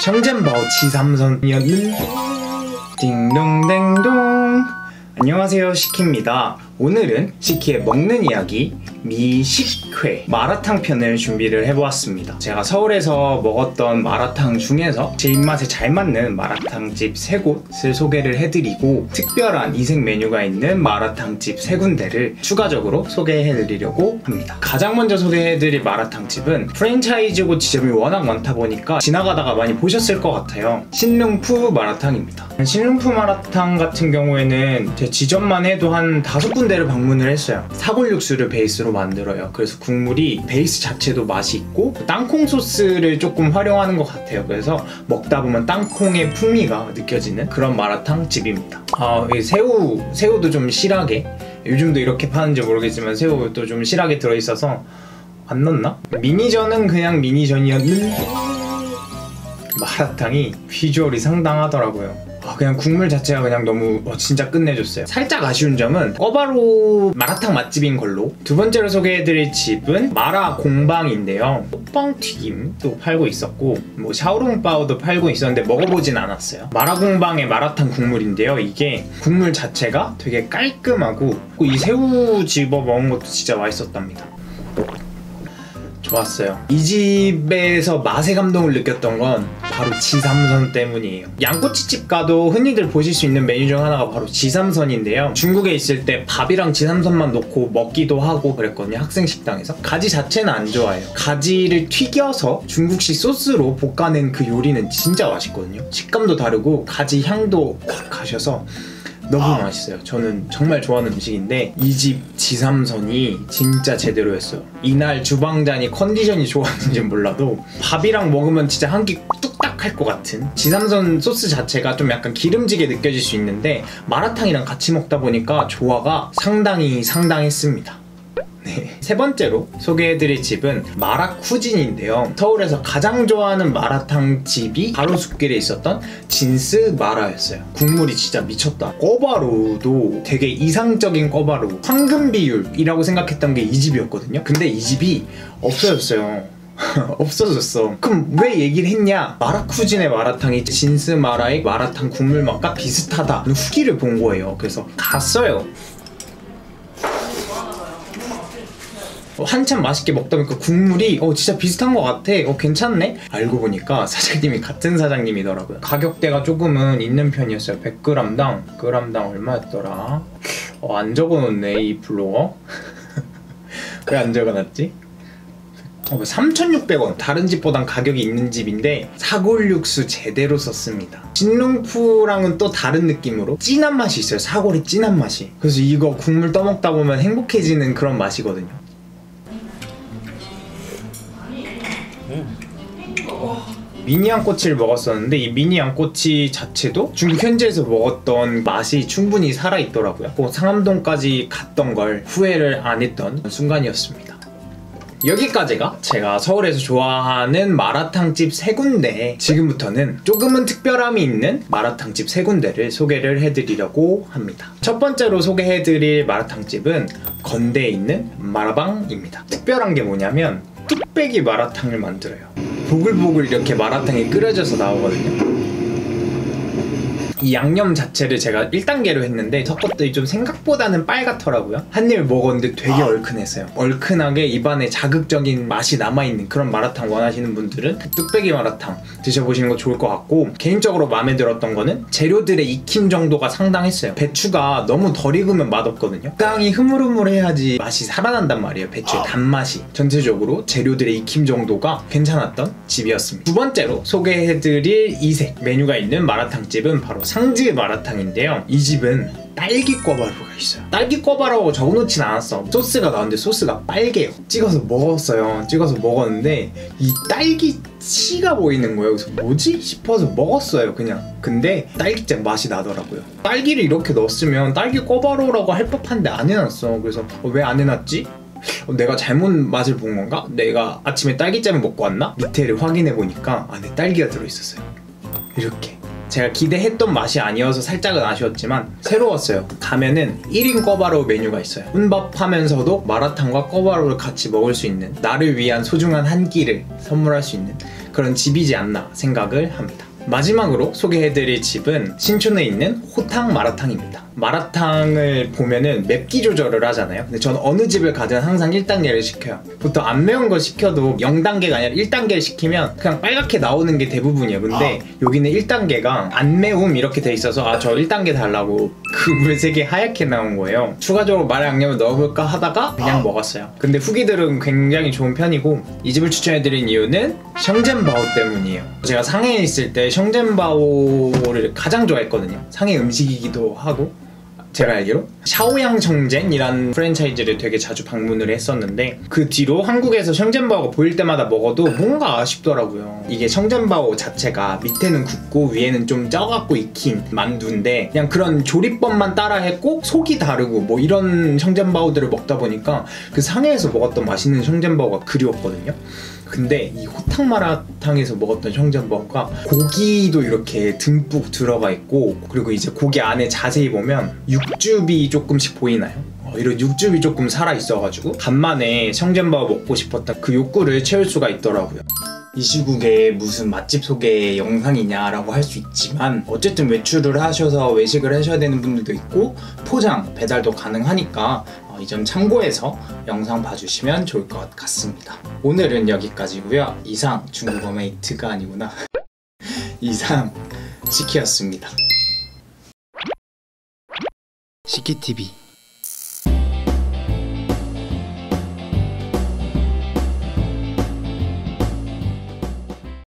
성젠바오 지삼선이었는 딩동댕동. 안녕하세요, 시키입니다. 오늘은 시키의 먹는 이야기 미식회 마라탕 편을 준비를 해보았습니다. 제가 서울에서 먹었던 마라탕 중에서 제 입맛에 잘 맞는 마라탕집 3곳을 소개를 해드리고, 특별한 이색 메뉴가 있는 마라탕집 3군데를 추가적으로 소개해드리려고 합니다. 가장 먼저 소개해드릴 마라탕집은 프랜차이즈고 지점이 워낙 많다 보니까 지나가다가 많이 보셨을 것 같아요. 신룽푸 마라탕입니다. 신룽푸 마라탕 같은 경우에는 제 지점만 해도 한 5군데를 방문을 했어요. 사골 육수를 베이스로 만들어요. 그래서 국물이 베이스 자체도 맛이 있고 땅콩 소스를 조금 활용하는 것 같아요. 그래서 먹다 보면 땅콩의 풍미가 느껴지는 그런 마라탕 집입니다. 새우도 좀 실하게, 요즘도 이렇게 파는지 모르겠지만 새우도 좀 실하게 들어있어서 안 넣나? 미니전은 그냥 미니전이었는데 마라탕이 비주얼이 상당하더라고요. 그냥 국물 자체가 그냥 너무 진짜 끝내줬어요. 살짝 아쉬운 점은 꿔바로우 마라탕 맛집인 걸로. 두 번째로 소개해드릴 집은 마라 공방인데요. 호빵튀김도 팔고 있었고 뭐 샤오롱바오도 팔고 있었는데 먹어보진 않았어요. 마라 공방의 마라탕 국물인데요, 이게 국물 자체가 되게 깔끔하고 이 새우 집어 먹은 것도 진짜 맛있었답니다. 좋았어요. 이 집에서 맛의 감동을 느꼈던 건 바로 지삼선 때문이에요. 양꼬치집 가도 흔히들 보실 수 있는 메뉴 중 하나가 바로 지삼선인데요. 중국에 있을 때 밥이랑 지삼선만 놓고 먹기도 하고 그랬거든요, 학생식당에서. 가지 자체는 안 좋아해요. 가지를 튀겨서 중국식 소스로 볶아낸 그 요리는 진짜 맛있거든요. 식감도 다르고 가지 향도 확 가셔서 너무 맛있어요. 저는 정말 좋아하는 음식인데 이 집 지삼선이 진짜 제대로였어요. 이날 주방장이 컨디션이 좋았는지 몰라도 밥이랑 먹으면 진짜 한 끼 뚝딱 할 것 같은. 지삼선 소스 자체가 좀 약간 기름지게 느껴질 수 있는데 마라탕이랑 같이 먹다 보니까 조화가 상당했습니다. 네. 세 번째로 소개해드릴 집은 마라쿠진인데요. 서울에서 가장 좋아하는 마라탕 집이 바로 숲길에 있었던 진스 마라였어요. 국물이 진짜 미쳤다. 꿔바로우도 되게 이상적인 꿔바로우, 황금 비율이라고 생각했던 게 이 집이었거든요. 근데 이 집이 없어졌어요. 없어졌어. 그럼 왜 얘기를 했냐? 마라쿠진의 마라탕이 진스 마라의 마라탕 국물 맛과 비슷하다 후기를 본 거예요. 그래서 갔어요. 한참 맛있게 먹다 보니까 국물이 진짜 비슷한 것 같아. 괜찮네? 알고 보니까 사장님이 같은 사장님이더라고요. 가격대가 조금은 있는 편이었어요. 100g당 얼마였더라? 안 적어놓네 이 블로거. 왜 안 적어놨지? 3,600원. 다른 집보단 가격이 있는 집인데 사골 육수 제대로 썼습니다. 신룽푸랑은 또 다른 느낌으로 진한 맛이 있어요. 사골의 진한 맛이. 그래서 이거 국물 떠먹다 보면 행복해지는 그런 맛이거든요. 미니 양꼬치를 먹었었는데 이 미니 양꼬치 자체도 중국 현지에서 먹었던 맛이 충분히 살아있더라고요. 상암동까지 갔던 걸 후회를 안 했던 순간이었습니다. 여기까지가 제가 서울에서 좋아하는 마라탕집 3군데, 지금부터는 조금은 특별함이 있는 마라탕집 3군데를 소개를 해드리려고 합니다. 첫 번째로 소개해드릴 마라탕집은 건대에 있는 마라방입니다. 특별한 게 뭐냐면 뚝배기 마라탕을 만들어요. 보글보글 이렇게 마라탕이 끓여져서 나오거든요. 이 양념 자체를 제가 1단계로 했는데 섞었더니 좀 생각보다는 빨갛더라고요. 한 입 먹었는데 되게 얼큰했어요. 얼큰하게 입안에 자극적인 맛이 남아있는 그런 마라탕 원하시는 분들은 뚝배기 마라탕 드셔보시는 거 좋을 것 같고, 개인적으로 마음에 들었던 거는 재료들의 익힘 정도가 상당했어요. 배추가 너무 덜 익으면 맛없거든요. 땅이 흐물흐물해야지 맛이 살아난단 말이에요. 배추의 단맛이. 전체적으로 재료들의 익힘 정도가 괜찮았던 집이었습니다. 두 번째로 소개해드릴 이색 메뉴가 있는 마라탕집은 바로 상지 마라탕인데요. 이 집은 딸기 꿔바로우가 있어요. 딸기 꿔바로우 적어놓진 않았어. 소스가 나왔는데 소스가 빨개요. 찍어서 먹었는데 이 딸기 씨가 보이는 거예요. 그래서 뭐지? 싶어서 먹었어요 그냥. 근데 딸기잼 맛이 나더라고요. 딸기를 이렇게 넣었으면 딸기 꿔바로우라고 할 법한데 안 해놨어. 그래서 왜 안 해놨지? 내가 잘못 맛을 본 건가? 내가 아침에 딸기잼을 먹고 왔나? 밑에를 확인해보니까 안에 딸기가 들어있었어요. 이렇게 제가 기대했던 맛이 아니어서 살짝은 아쉬웠지만 새로웠어요. 가면은 1인 꿔바로우 메뉴가 있어요. 혼밥하면서도 마라탕과 꿔바로우를 같이 먹을 수 있는, 나를 위한 소중한 한 끼를 선물할 수 있는 그런 집이지 않나 생각을 합니다. 마지막으로 소개해드릴 집은 신촌에 있는 호탕 마라탕입니다. 마라탕을 보면은 맵기 조절을 하잖아요. 근데 저는 어느 집을 가든 항상 1단계를 시켜요. 보통 안 매운 걸 시켜도 0단계가 아니라 1단계를 시키면 그냥 빨갛게 나오는 게 대부분이에요. 근데 여기는 1단계가 안 매움 이렇게 돼 있어서 아, 저 1단계 달라고 그 물색이 하얗게 나온 거예요. 추가적으로 마라 양념을 넣어볼까 하다가 그냥 먹었어요. 근데 후기들은 굉장히 좋은 편이고 이 집을 추천해드린 이유는 성젠바오 때문이에요. 제가 상해에 있을 때 성젠바오를 가장 좋아했거든요. 상해 음식이기도 하고 제가 알기로 샤오양 성젠이라는 프랜차이즈를 되게 자주 방문을 했었는데 그 뒤로 한국에서 성젠바오가 보일 때마다 먹어도 뭔가 아쉽더라고요. 이게 성젠바오 자체가 밑에는 굽고 위에는 좀 쪄갖고 익힌 만두인데 그냥 그런 조리법만 따라했고 속이 다르고 뭐 이런 성젠바오들을 먹다 보니까 그 상해에서 먹었던 맛있는 성젠바오가 그리웠거든요. 근데 이 호탕 마라탕에서 먹었던 성젠바오가 고기도 이렇게 듬뿍 들어가 있고 그리고 이제 고기 안에 자세히 보면 육즙이 조금씩 보이나요? 이런 육즙이 조금 살아있어가지고 간만에 성젠바오 먹고 싶었던 그 욕구를 채울 수가 있더라고요. 이 시국에 무슨 맛집 소개 영상이냐라고 할 수 있지만 어쨌든 외출을 하셔서 외식을 하셔야 되는 분들도 있고 포장, 배달도 가능하니까 이 점 참고해서 영상 봐주시면 좋을 것 같습니다. 오늘은 여기까지고요. 이상 중국어 메이트가 아니구나. 이상 시키였습니다. 시키TV